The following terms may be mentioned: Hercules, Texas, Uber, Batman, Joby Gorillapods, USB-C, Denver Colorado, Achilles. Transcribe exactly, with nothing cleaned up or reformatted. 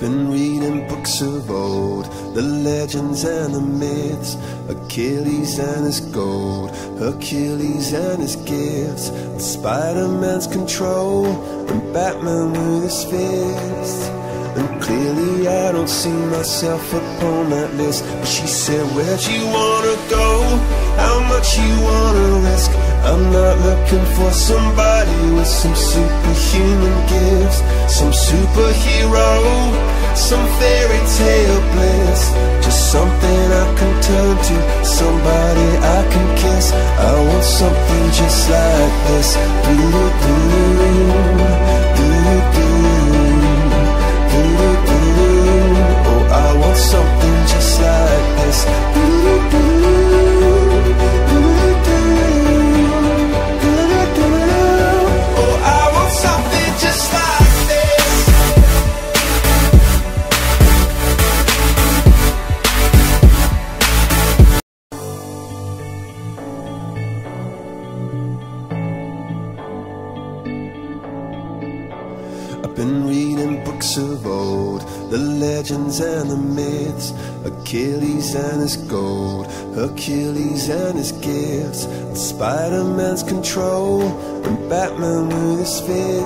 been reading books of old, the legends and the myths, Achilles and his gold, Hercules and his gifts, and Spider-Man's control, and Batman with his fist. And clearly I don't see myself upon that list. But she said, where'd you wanna go? How much you wanna risk? I'm not looking for somebody with some superhuman gifts, some superhero, some fairy tale bliss. Just something I can turn to, somebody I can kiss. I want something just like this. Do do do do do do do do. Oh, I want something just like this. Do do do do do. Been reading books of old, the legends and the myths, Achilles and his gold, Hercules and his gifts, and Spider-Man's control, and Batman with his fist.